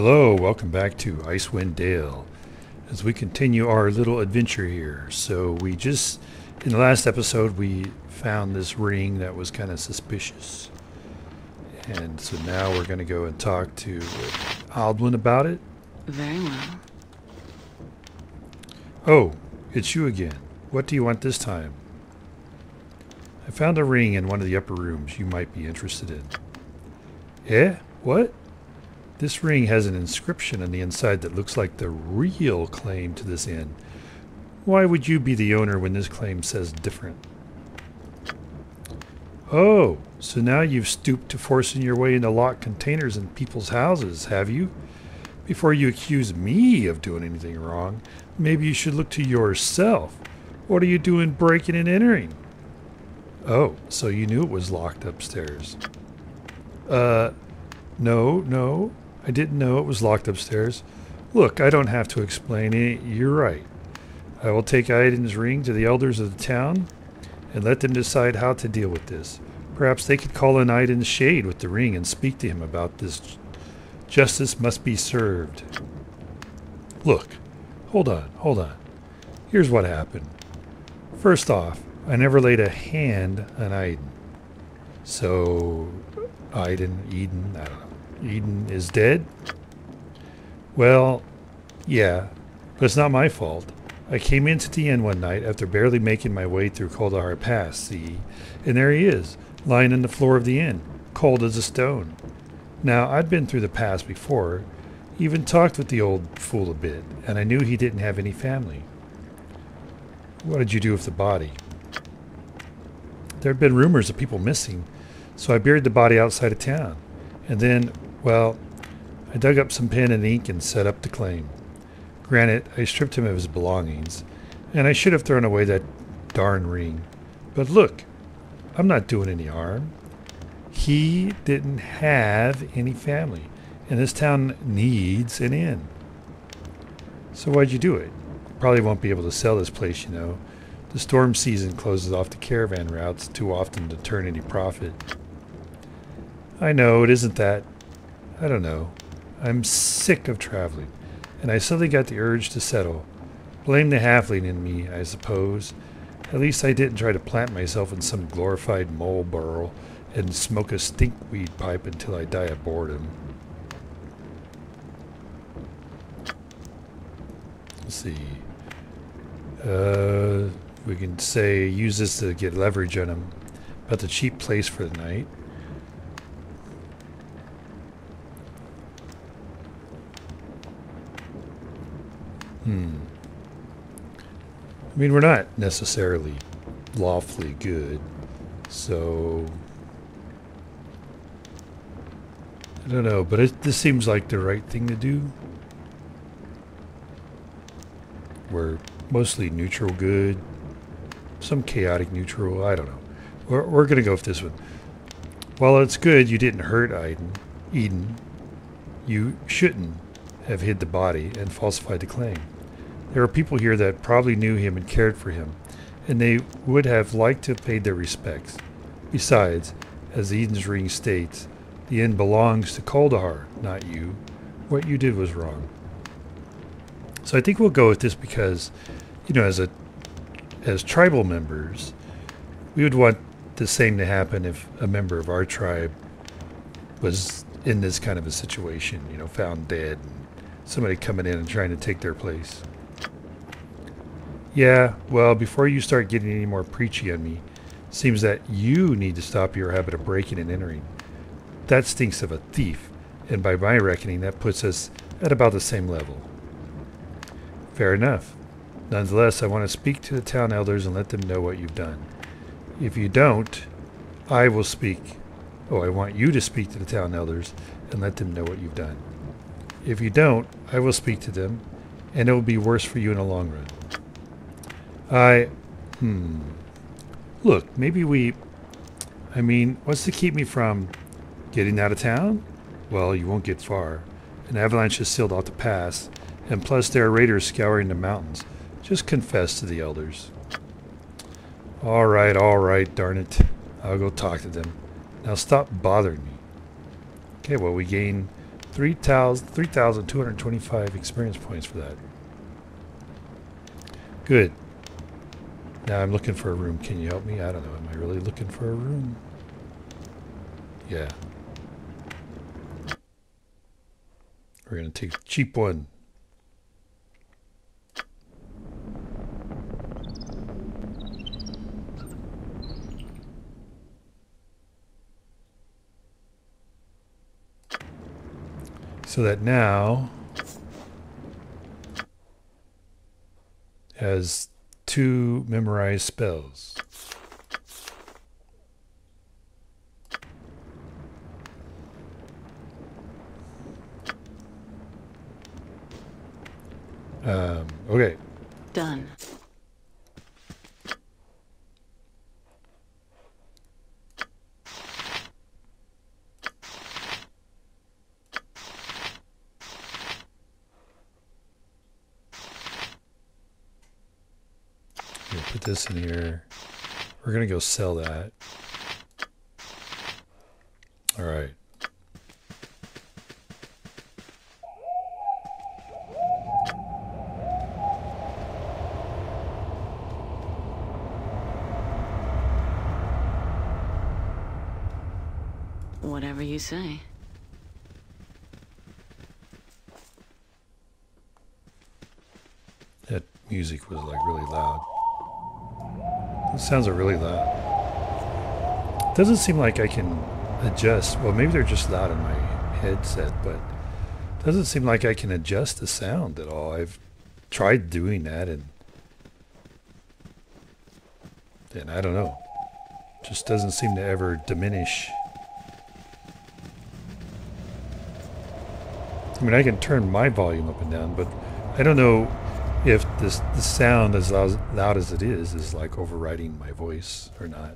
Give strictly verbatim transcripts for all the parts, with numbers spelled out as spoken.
Hello, welcome back to Icewind Dale as we continue our little adventure here. So we just, in the last episode, we found this ring that was kind of suspicious. And so now we're going to go and talk to Aldwin about it. Very well. Oh, it's you again. What do you want this time? I found a ring in one of the upper rooms you might be interested in. Eh? What? This ring has an inscription on the inside that looks like the real claim to this inn. Why would you be the owner when this claim says different? Oh, so now you've stooped to forcing your way into locked containers in people's houses, have you? Before you accuse me of doing anything wrong, maybe you should look to yourself. What are you doing breaking and entering? Oh, so you knew it was locked upstairs. Uh, no, no. I didn't know it was locked upstairs. Look, I don't have to explain it. You're right. I will take Aiden's ring to the elders of the town and let them decide how to deal with this. Perhaps they could call in Aiden's shade with the ring and speak to him about this. Justice must be served. Look, hold on, hold on. Here's what happened. First off, I never laid a hand on Aiden. So, Aiden, Eden, I don't know. Eden is dead? Well, yeah, but it's not my fault. I came into the inn one night after barely making my way through Kuldahar Pass, see? And there he is, lying on the floor of the inn, cold as a stone. Now, I'd been through the pass before, even talked with the old fool a bit, and I knew he didn't have any family. What did you do with the body? There had been rumors of people missing, so I buried the body outside of town. And then, well, I dug up some pen and ink and set up the claim. Granted, I stripped him of his belongings, and I should have thrown away that darn ring. But look, I'm not doing any harm. He didn't have any family, and this town needs an inn. So why'd you do it? Probably won't be able to sell this place, you know. The storm season closes off the caravan routes too often to turn any profit. I know, it isn't that. I don't know. I'm sick of traveling, and I suddenly got the urge to settle. Blame the halfling in me, I suppose. At least I didn't try to plant myself in some glorified mole burrow and smoke a stinkweed pipe until I die of boredom. Let's see. Uh, we can say use this to get leverage on him. About the cheap place for the night. Hmm. I mean, we're not necessarily lawfully good, so I don't know, but it, this seems like the right thing to do. We're mostly neutral good, some chaotic neutral, I don't know. We're, we're going to go with this one. While it's good you didn't hurt Aiden, Eden, you shouldn't have hid the body and falsified the claim. There are people here that probably knew him and cared for him, and they would have liked to have paid their respects. Besides, as Eden's ring states, the inn belongs to Kuldahar, not you. What you did was wrong. So I think we'll go with this because, you know, as a as tribal members, we would want the same to happen if a member of our tribe was in this kind of a situation, you know, found dead, and somebody coming in and trying to take their place. Yeah, well, before you start getting any more preachy on me, seems that you need to stop your habit of breaking and entering. That stinks of a thief, and by my reckoning, that puts us at about the same level. Fair enough. Nonetheless, I want to speak to the town elders and let them know what you've done. If you don't, I will speak. Oh, I want you to speak to the town elders and let them know what you've done. If you don't, I will speak to them, and it will be worse for you in the long run. I, hmm. Look, maybe we, I mean, what's to keep me from getting out of town? Well, you won't get far. An avalanche has sealed off the pass, and plus there are raiders scouring the mountains. Just confess to the elders. All right, all right, darn it. I'll go talk to them. Now stop bothering me. Okay, well, we gain three thousand two hundred twenty-five experience points for that. Good. Now I'm looking for a room. Can you help me? I don't know. Am I really looking for a room? Yeah. We're going to take the cheap one. So that now has two memorized spells. Um, okay. Done. Put this in here. We're gonna go sell that. All right. Whatever you say. That music was like really loud. It sounds really loud. It doesn't seem like I can adjust. Well, maybe they're just loud in my headset, but it doesn't seem like I can adjust the sound at all. I've tried doing that, and then I don't know. It just doesn't seem to ever diminish. I mean, I can turn my volume up and down, but I don't know if this the sound as loud, loud as it is is like overriding my voice or not,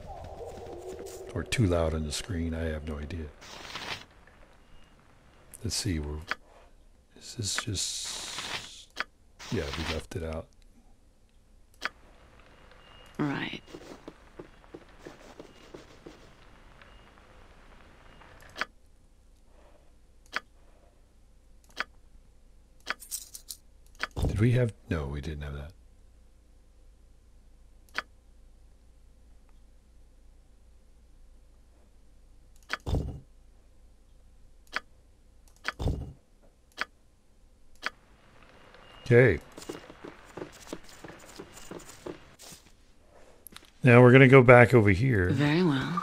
or too loud on the screen. I have no idea. Let's see. We're, is this just? Yeah, we left it out. Right. Did we have? No, we didn't have that. Okay. Now we're going to go back over here. Very well.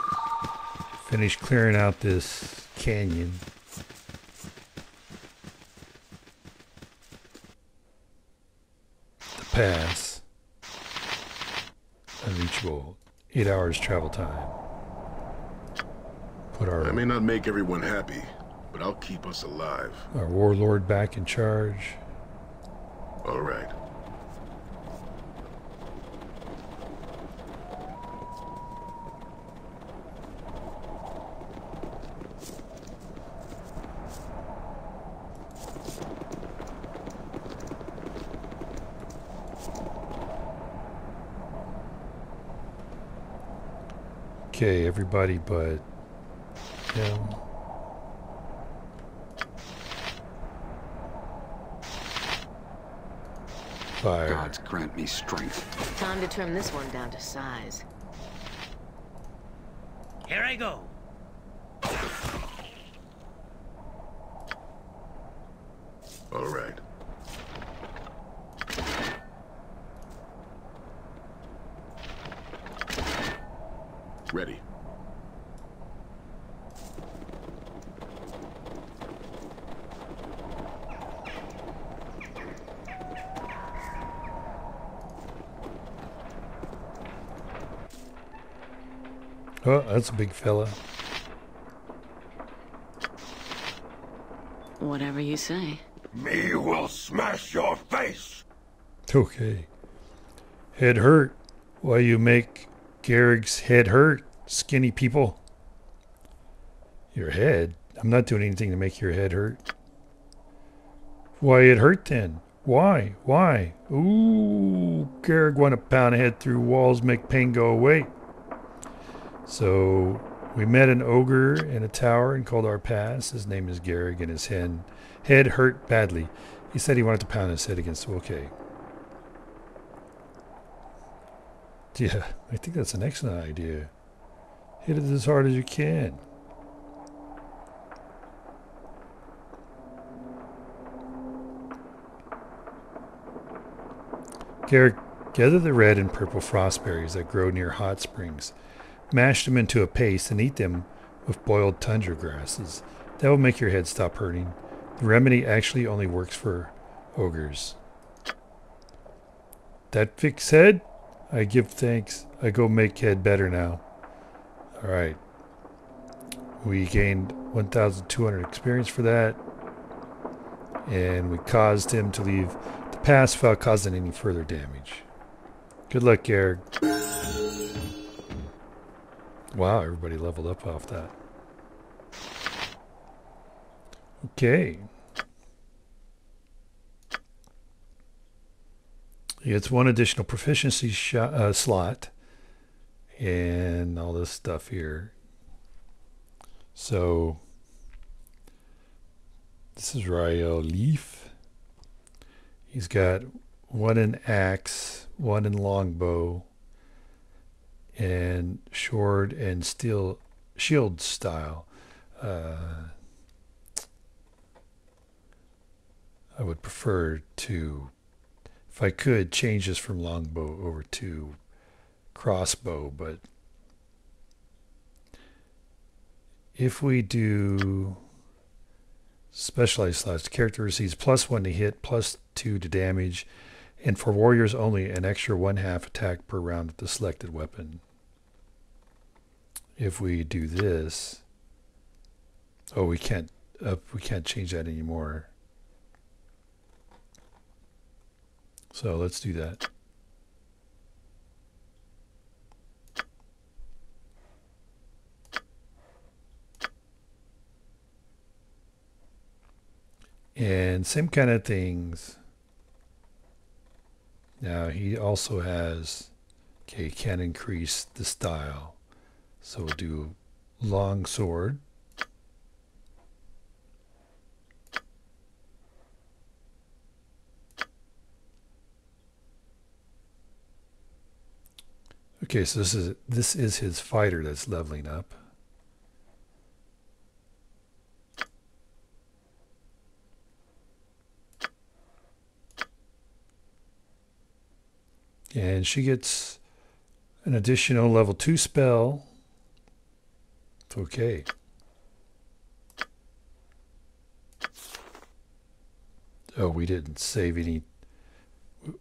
Finish clearing out this canyon. Pass. Unreachable. Eight hours travel time. Put our. I may not make everyone happy, but I'll keep us alive. Our warlord back in charge. All right. Okay, everybody but him. Fire. Gods grant me strength. Time to trim this one down to size. Here I go. All right. Ready. Oh, that's a big fella. Whatever you say. Me will smash your face. Okay. Head hurt. Why you make Garrig's head hurt, skinny people. Your head? I'm not doing anything to make your head hurt. Why it hurt then? Why? Why? Ooh, Garrig want to pound a head through walls, make pain go away. So We met an ogre in a tower in Kuldahar Pass. His name is Garrig, and his head, head hurt badly. He said he wanted to pound his head against the wall. Okay. Yeah, I think that's an excellent idea. Hit it as hard as you can. Garrig gathered the red and purple frost berries that grow near hot springs. Mash them into a paste and eat them with boiled tundra grasses. That will make your head stop hurting. The remedy actually only works for ogres. That fix head? I give thanks. I go make head better now. Alright. We gained one thousand two hundred experience for that. And we caused him to leave the pass without causing any further damage. Good luck, Garrig. Wow, everybody leveled up off that. Okay. He gets one additional proficiency shot, uh, slot and all this stuff here. So this is Rai-al Leaf. He's got one in axe, one in longbow, and sword and steel shield style. Uh, I would prefer to, if I could, change this from longbow over to crossbow, but if we do specialized slots, character receives plus one to hit, plus two to damage, and for warriors only, an extra one half attack per round with the selected weapon. If we do this, oh, we can't up, we can't change that anymore. So let's do that. And same kind of things. Now he also has, okay, can increase the style. So we'll do long sword. Okay, so this is this is his fighter that's leveling up. And she gets an additional level two spell. Okay. Oh, we didn't save any,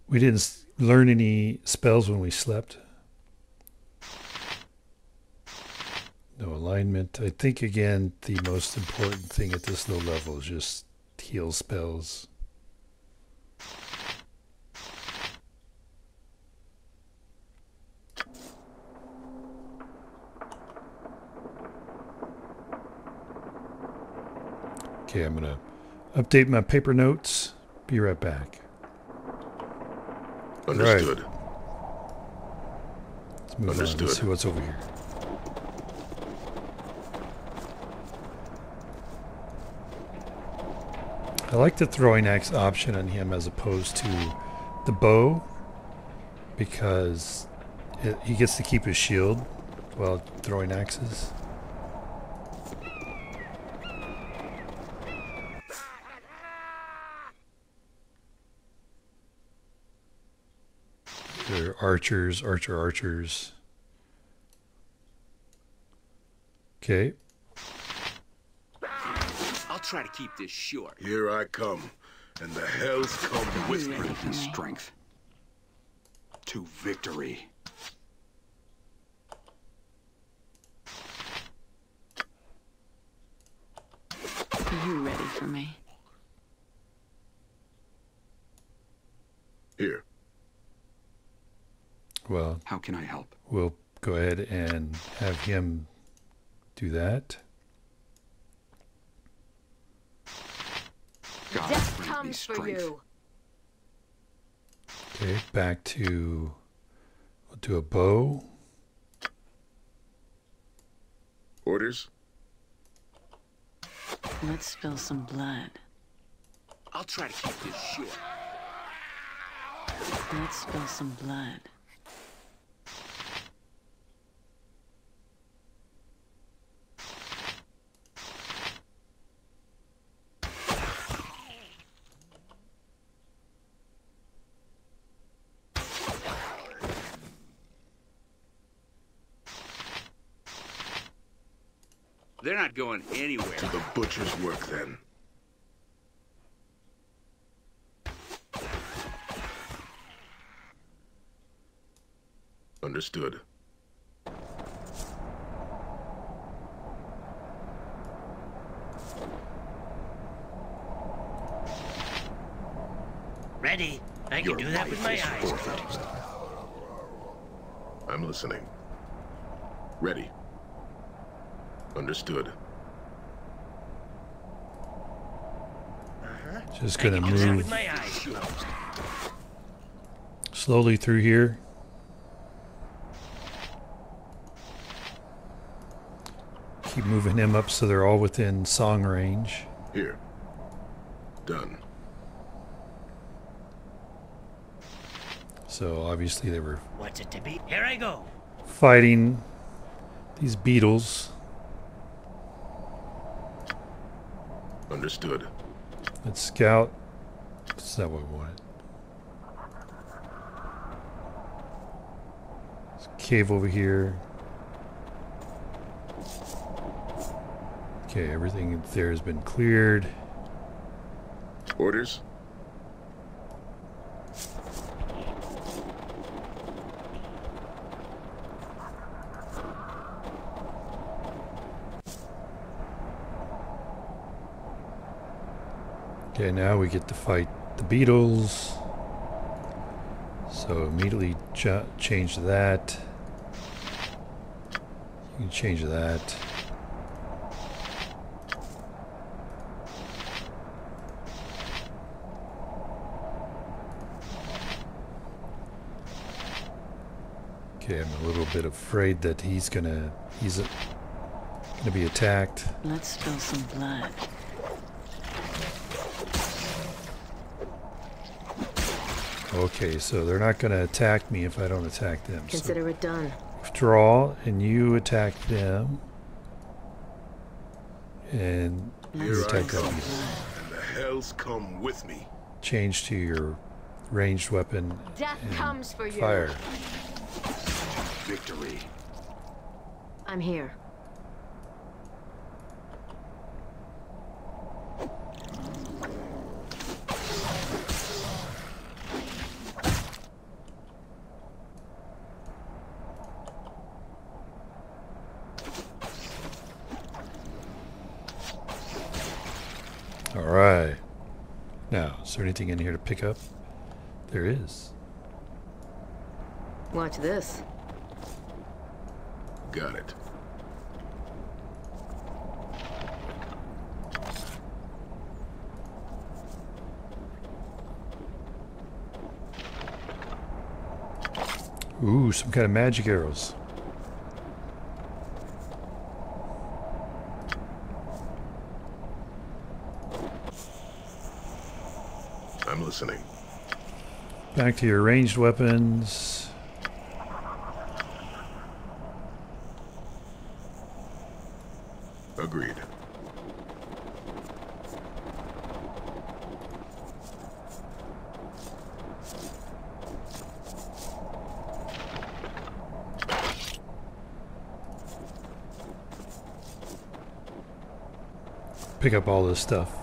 we didn't learn any spells when we slept. No alignment. I think, again, the most important thing at this low level is just heal spells. Okay, I'm going to update my paper notes. Be right back. Understood. Right. Let's move Understood. on. Let's see what's over here. I like the throwing axe option on him as opposed to the bow, because it, he gets to keep his shield while throwing axes. They're archers, archer, archers. Okay. Try to keep this short. Here I come, and the hells come whispering in strength to victory. Are you ready for me? Here. Well, how can I help? We'll go ahead and have him do that. God, death comes for you. Okay, back to, we'll do a bow. Orders? Let's spill some blood. I'll try to keep this short. Let's spill some blood. They're not going anywhere. To the butcher's work, then. Understood. Ready. I can do that with my eyes closed. I'm listening. Ready. Understood. Uh-huh. Just gonna move slowly through here. Keep moving them up so they're all within song range. Here. Done. So obviously they were. What's it to be? Here I go. Fighting these beetles. Understood. Let's scout. Is that what we wanted? There's a cave over here. Okay, everything there has been cleared. Orders? Okay, now we get to fight the beetles. So immediately ch change that. You can change that. Okay, I'm a little bit afraid that he's gonna he's a, gonna be attacked. Let's spill some blood. Okay, so they're not going to attack me if I don't attack them. Consider so it done. Withdraw, and you attack them. And you attack them. And the hells come with me. Change to your ranged weapon. Death and comes for you. Fire. Victory. I'm here. Alright. Now, is there anything in here to pick up? There is. Watch this. Got it. Ooh, some kind of magic arrows. I'm listening. Back to your ranged weapons. Agreed. Pick up all this stuff.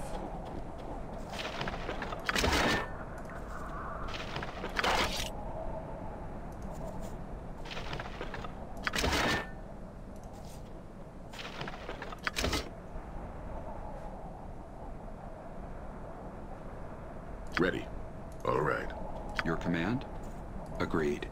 Ready. All right. Your command? Agreed.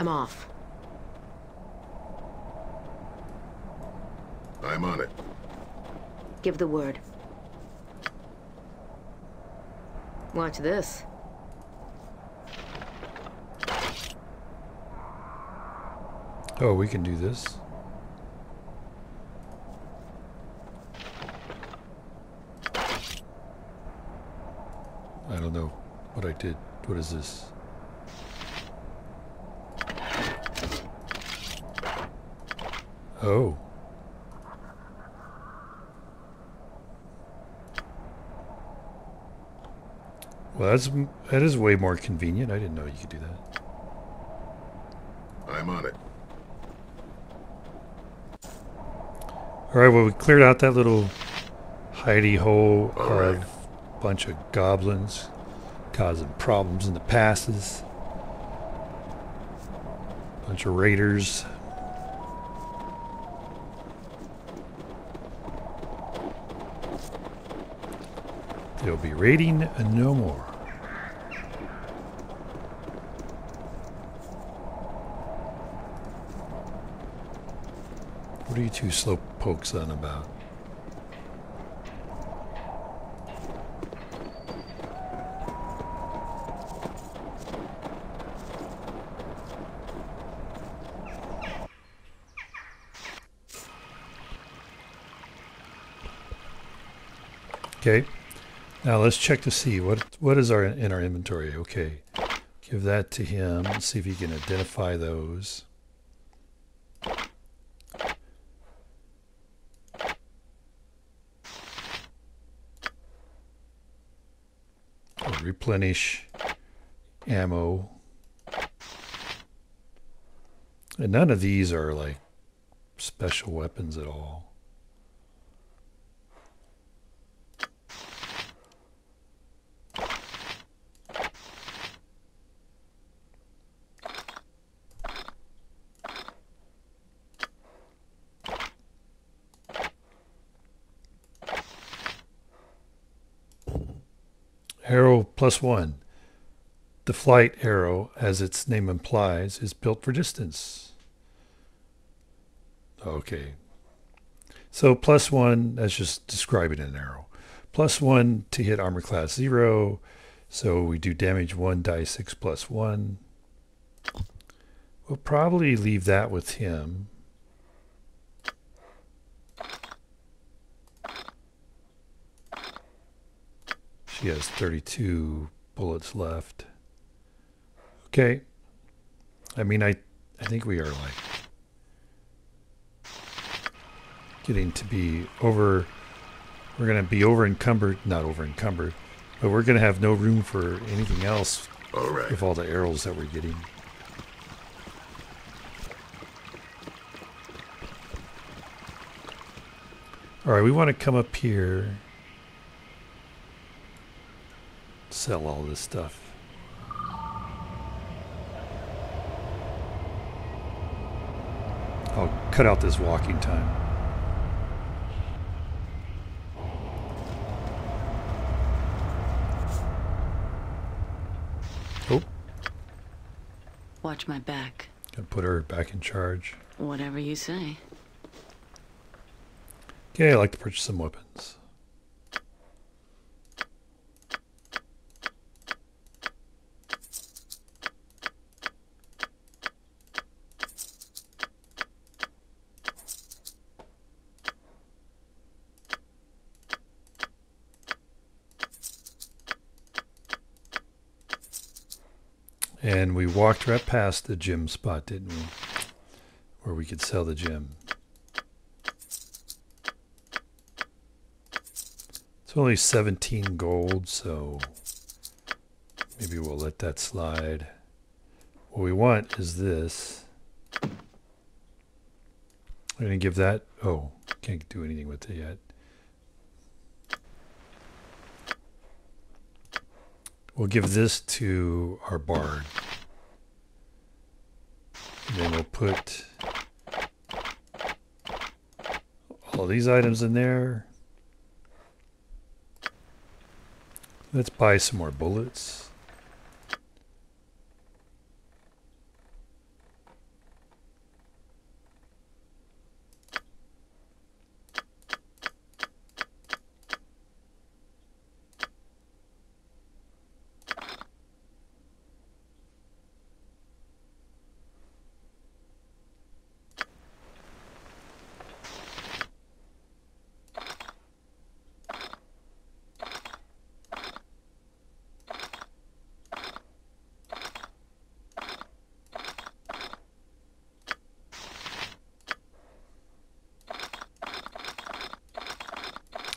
I'm off. I'm on it. Give the word. Watch this. Oh, we can do this. I don't know what I did. What is this? Oh. Well, that's, that is way more convenient. I didn't know you could do that. I'm on it. All right, well, we cleared out that little hidey hole or a bunch of goblins causing problems in the passes. Bunch of raiders. They'll be raiding no more. What are you two slow pokes on about? Okay. Now let's check to see what what is our in our inventory. Okay. Give that to him. Let's see if he can identify those. Replenish ammo. And none of these are like special weapons at all. Arrow plus one. The flight arrow, as its name implies, is built for distance. Okay. So plus one, that's just describing an arrow. Plus one to hit armor class zero. So we do damage one, die six plus one. We'll probably leave that with him. She has thirty-two bullets left. Okay. I mean, I, I think we are like getting to be over. We're going to be over encumbered, not over encumbered, but we're going to have no room for anything else. All right. With all the arrows that we're getting. All right. We want to come up here. Sell all this stuff. I'll cut out this walking time. Oh. Watch my back. Gotta put her back in charge. Whatever you say. Okay, I'd like to purchase some weapons. And we walked right past the gem spot, didn't we? Where we could sell the gem. It's only seventeen gold, so maybe we'll let that slide. What we want is this. I'm going to give that... Oh, can't do anything with it yet. We'll give this to our bard. And then we'll put all these items in there. Let's buy some more bullets.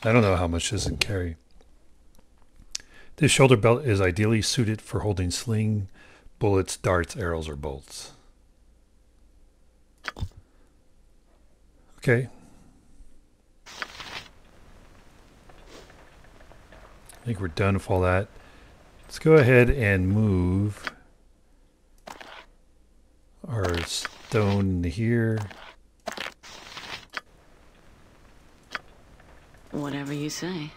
I don't know how much this can carry. This shoulder belt is ideally suited for holding sling, bullets, darts, arrows, or bolts. Okay. I think we're done with all that. Let's go ahead and move our stone here. Whatever you say.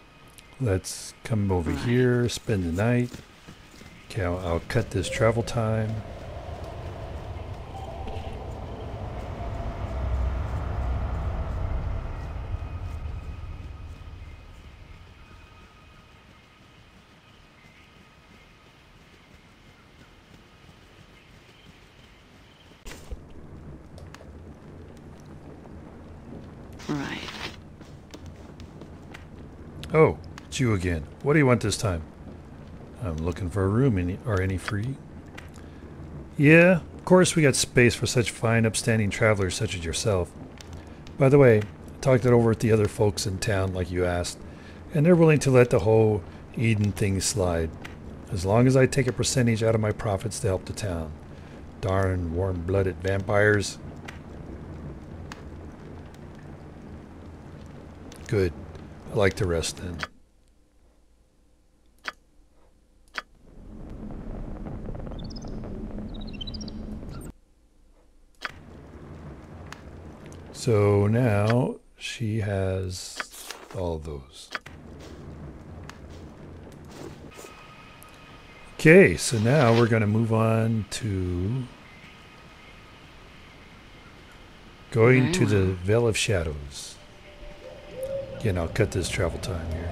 Let's come over right. here, spend the night. Okay, I'll, I'll cut this travel time. Right. Oh, it's you again. What do you want this time? I'm looking for a room. Any, are any free? Yeah, of course we got space for such fine, upstanding travelers such as yourself. By the way, I talked it over with the other folks in town like you asked, and they're willing to let the whole Eden thing slide, as long as I take a percentage out of my profits to help the town. Darn warm-blooded vampires. Good. I like to rest then. So now she has all those. Okay, so now we're going to move on to going to the Vale of Shadows. Again, I'll cut this travel time here.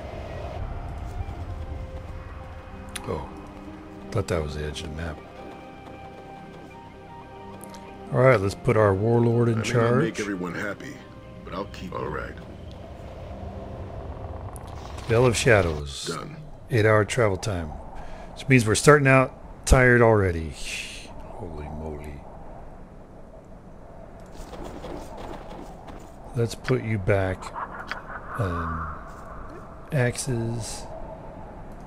Oh, thought that was the edge of the map. All right, let's put our warlord in I charge. May not make everyone happy, but I'll keep. All right. Vale of Shadows. Done. Eight-hour travel time, which means we're starting out tired already. Holy moly! Let's put you back. Um, axes.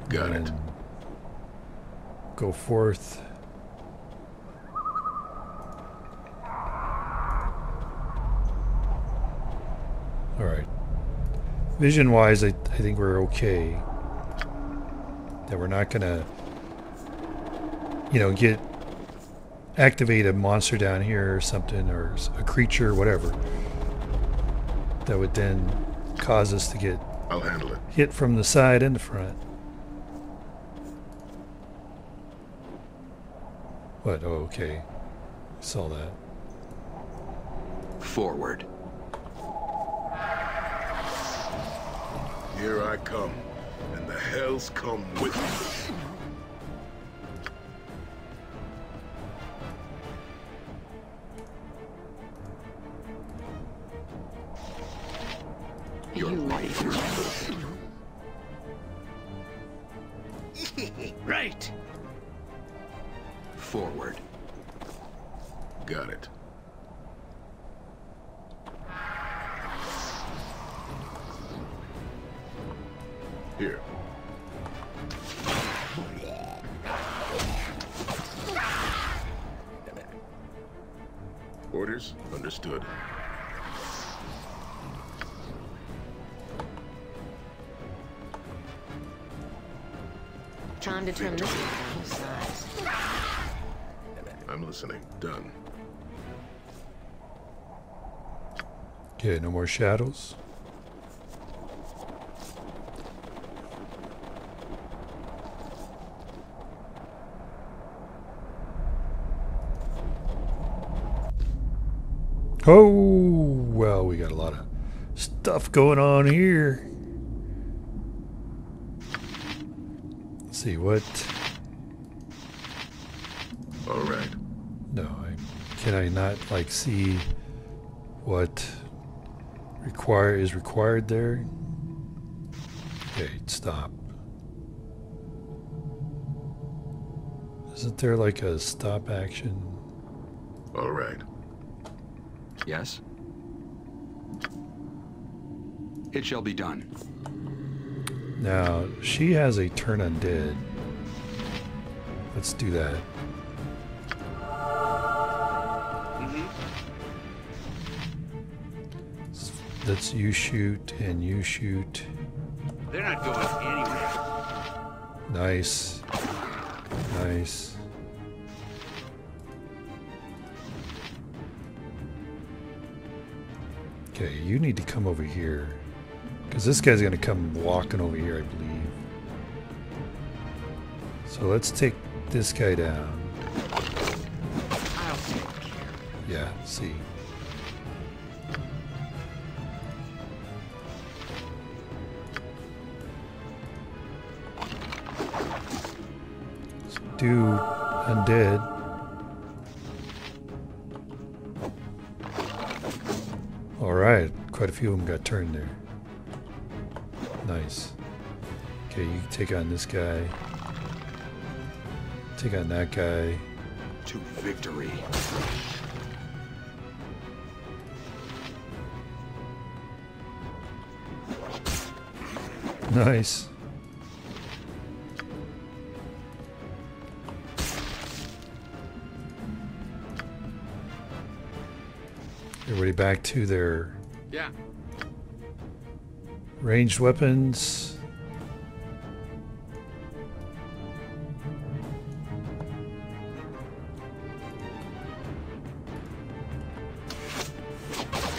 Got it. Go forth. All right. Vision wise, I, I think we're okay. That we're not gonna, you know, get activate a monster down here or something, or a creature, whatever. That would then cause us to get I'll handle it. Hit from the side and the front. What? Oh, okay. Saw that. Forward. Here I come, and the hells come with me. You're right. Right. Forward. Got it. Here. Orders understood. Time to trim this down to size. I'm listening. Done. Okay, no more shadows. Oh, well, we got a lot of stuff going on here. See what? All right. No, I, can I not like see what require is required there? Okay, stop. Isn't there like a stop action? All right. Yes. It shall be done. Now, she has a turn undead. Let's do that. Mm-hmm. Let's you shoot and you shoot. They're not going anywhere. Nice. Nice. Okay, you need to come over here. Because this guy's going to come walking over here, I believe. So let's take this guy down. I'll take care. Yeah, see. Let's do undead. Alright, quite a few of them got turned there. Nice. Okay, you take on this guy. Take on that guy. To victory. Nice. Everybody back to their yeah. ranged weapons.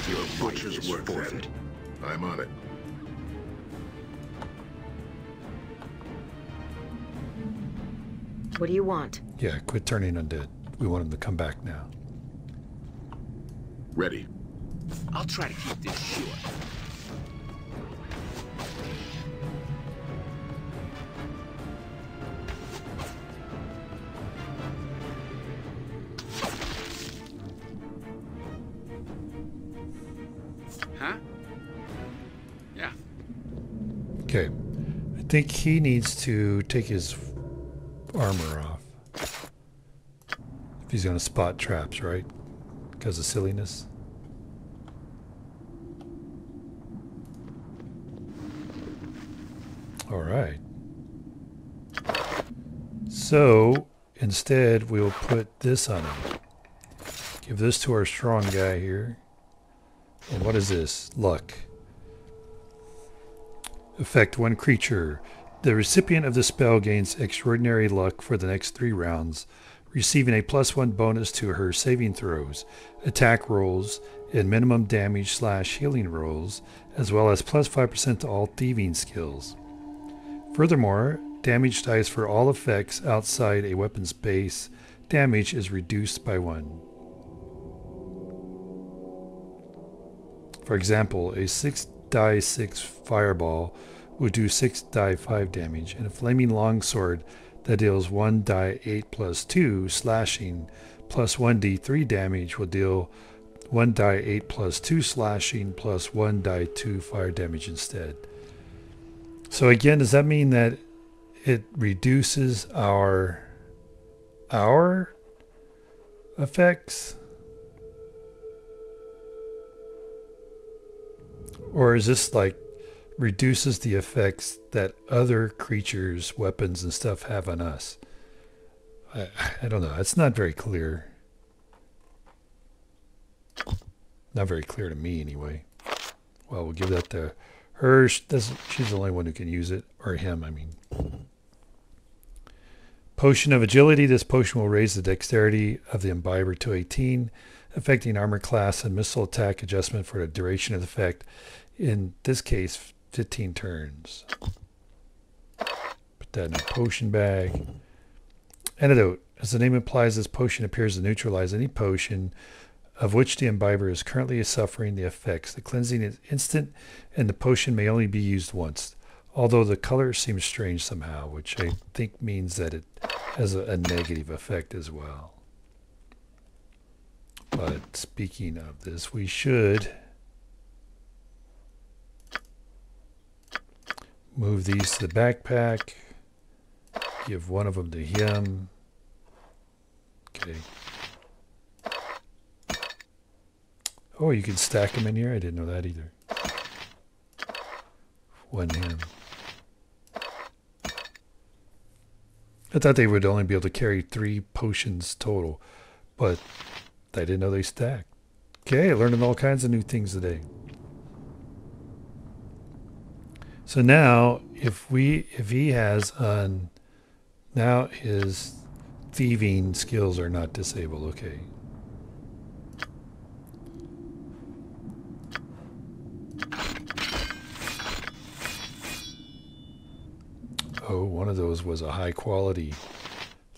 Your butcher's work forfeit. I'm on it. What do you want? Yeah, quit turning undead. We want him to come back now. Ready. I'll try to keep this short. Huh? Yeah. Okay. I think he needs to take his armor off. If he's going to spot traps, right? Because of silliness. All right. So instead, we'll put this on him. Give this to our strong guy here. And what is this? Luck. Affect one creature. The recipient of the spell gains extraordinary luck for the next three rounds, receiving a plus one bonus to her saving throws, attack rolls, and minimum damage slash healing rolls, as well as plus five percent to all thieving skills. Furthermore, damage dice for all effects outside a weapon's base damage is reduced by one. For example, a six die six fireball will do six die five damage, and a flaming longsword that deals one die eight plus two slashing plus one d three damage will deal one die eight plus two slashing plus one die two fire damage instead. So again, does that mean that it reduces our our effects? Or is this like reduces the effects that other creatures, weapons, and stuff have on us? I, I don't know. It's not very clear. Not very clear to me, anyway. Well, we'll give that to her. This, she's the only one who can use it. Or him, I mean. Potion of Agility. This potion will raise the dexterity of the imbiber to eighteen, affecting armor class and missile attack adjustment for the duration of the effect. In this case, fifteen turns. Put that in a potion bag. Antidote. As the name implies, this potion appears to neutralize any potion of which the imbiber is currently suffering the effects. The cleansing is instant, and the potion may only be used once. Although the color seems strange somehow, which I think means that it has a, a negative effect as well. But speaking of this, we should move these to the backpack. Give one of them to him. Okay. Oh, you can stack them in here? I didn't know that either. One him. I thought they would only be able to carry three potions total, but I didn't know they stacked. Okay, learning all kinds of new things today. So now, if we if he has on, now his thieving skills are not disabled. Okay. Oh, one of those was a high quality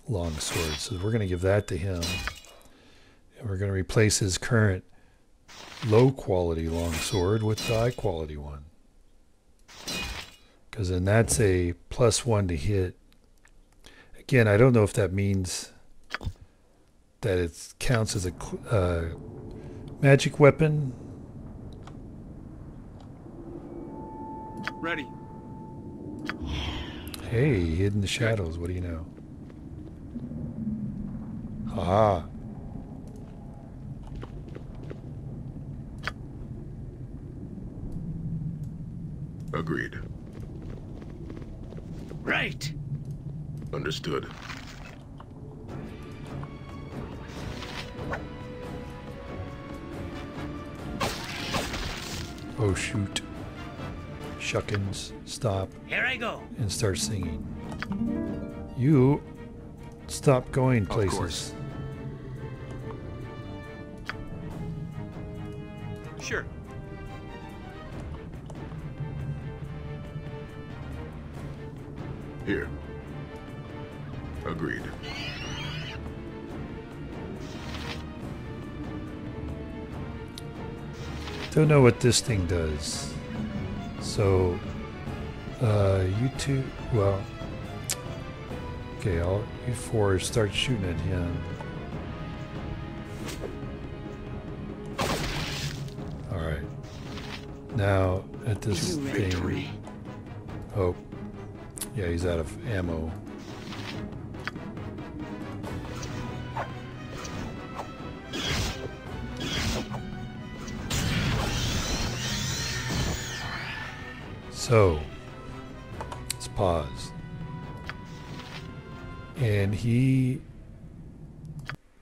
longsword, so we're going to give that to him, and we're going to replace his current low quality longsword with the high quality one. Because then that's a plus one to hit. Again, I don't know if that means that it counts as a uh, magic weapon. Ready. Hey, hidden in the shadows. What do you know? Ah. Agreed. Right. Understood. Oh, shoot. Shuckins, stop. Here I go. And start singing. You stop going places. Of course. Sure. Here. Agreed. Don't know what this thing does. So, uh, you two, well, okay, I'll, you four start shooting at him. Alright. Now, at this thing. Oh. Yeah, he's out of ammo. So, let's pause. And he,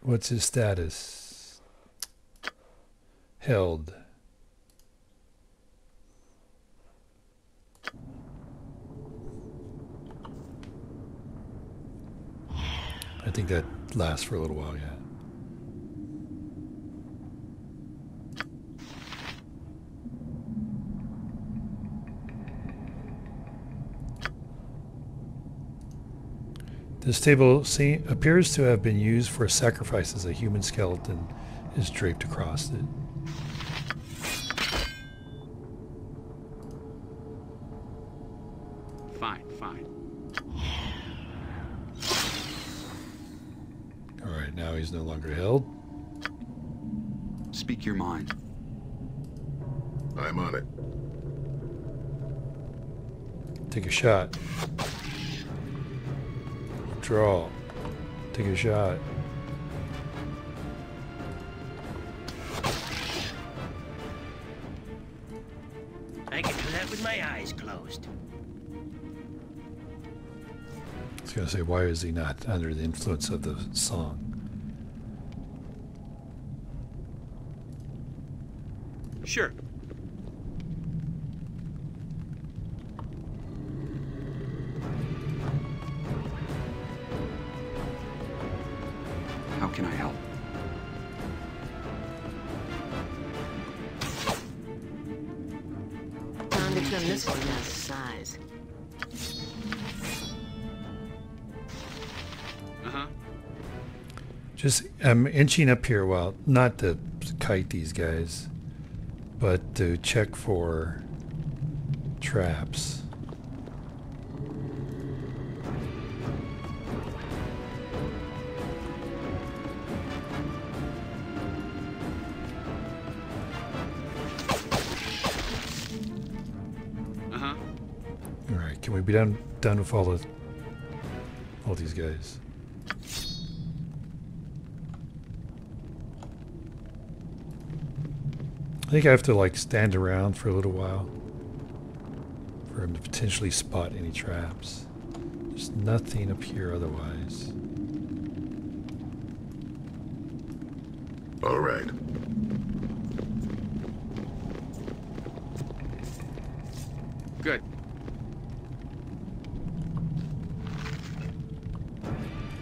what's his status? Held. I think that lasts for a little while, yeah. This table see, appears to have been used for sacrifices. A human skeleton is draped across it. Fine, fine. All right, now he's no longer held. Speak your mind. I'm on it. Take a shot. Draw. Take a shot. I can do that with my eyes closed. I was going to say, why is he not under the influence of the song? Sure. Can I help? Time to trim this one down to size. Uh-huh. Just I'm inching up here while not to kite these guys, but to check for traps. Be done done with all the all these guys. I think I have to like stand around for a little while for him to potentially spot any traps. There's nothing up here otherwise. All right. Good.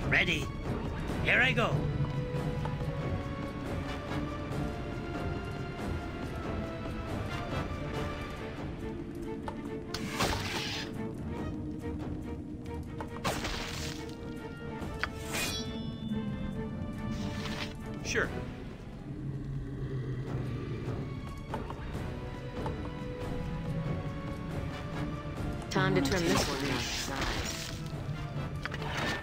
Ready. Here I go. Sure. Time to trim this one down to size.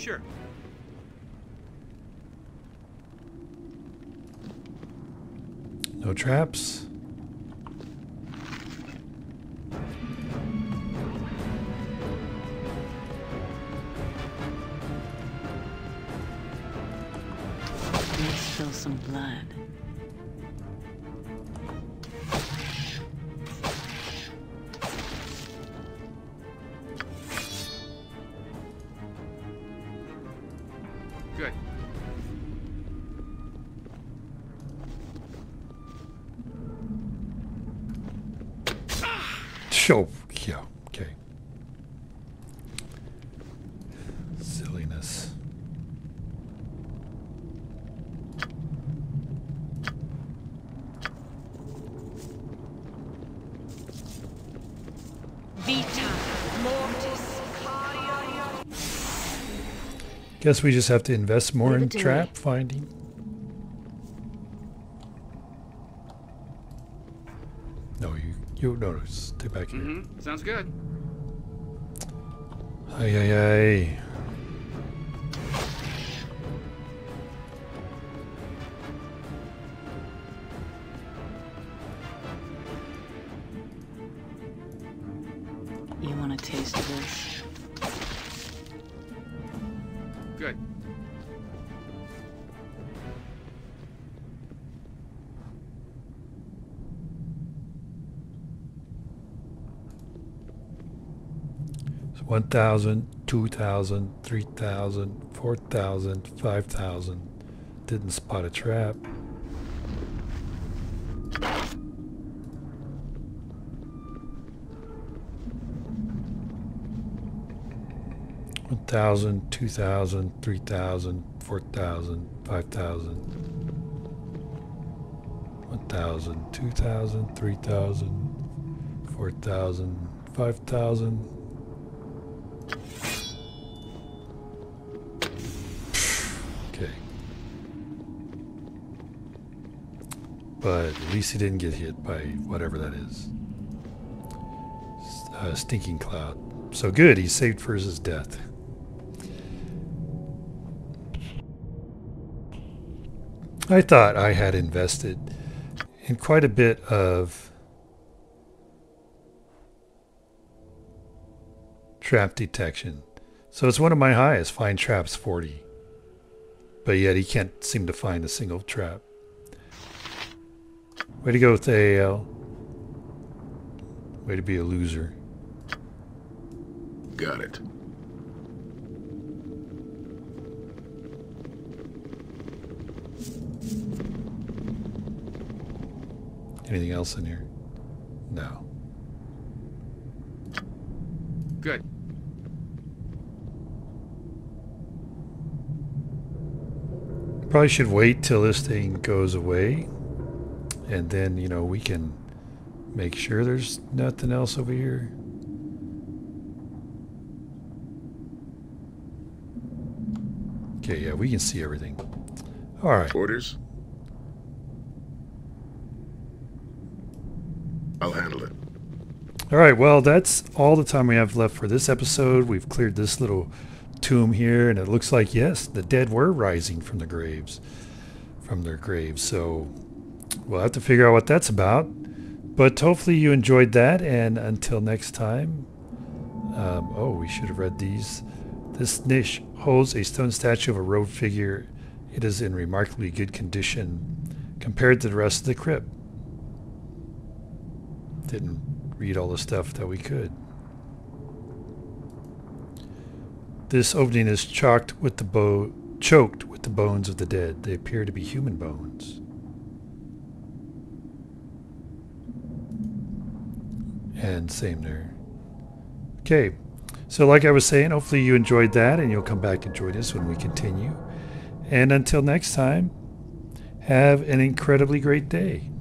Sure. No traps. Let's spill some blood. Oh, yeah, okay. Silliness. Vita Mortis. Guess we just have to invest more in trap finding. You notice. Stay back here. Mm-hmm. Sounds good. Ay, ay, ay. You want to taste of this? Good. one thousand, two thousand, three thousand, four thousand, five thousand. Didn't spot a trap. one thousand, two thousand, three thousand, four thousand, five thousand. one thousand, two thousand, three thousand, four thousand, five thousand. Okay. But at least he didn't get hit by whatever that is. Uh, stinking cloud. So good, he's saved for his death. I thought I had invested in quite a bit of trap detection. So it's one of my highest, find traps forty. But yet he can't seem to find a single trap. Way to go with the A L. Way to be a loser. Got it. Anything else in here? No. Good. Probably should wait till this thing goes away, and then, you know, we can make sure there's nothing else over here. Okay, yeah, we can see everything. All right. Orders? I'll handle it. All right, well, that's all the time we have left for this episode. We've cleared this little tomb here, and it looks like, yes, the dead were rising from the graves from their graves, so we'll have to figure out what that's about. But hopefully you enjoyed that, and until next time, um, oh, we should have read these. This niche holds a stone statue of a robed figure. It is in remarkably good condition compared to the rest of the crypt. Didn't read all the stuff that we could. This opening is choked with the bo- choked with the bones of the dead. They appear to be human bones. And same there. Okay. So like I was saying, hopefully you enjoyed that and you'll come back and join us when we continue. And until next time, have an incredibly great day.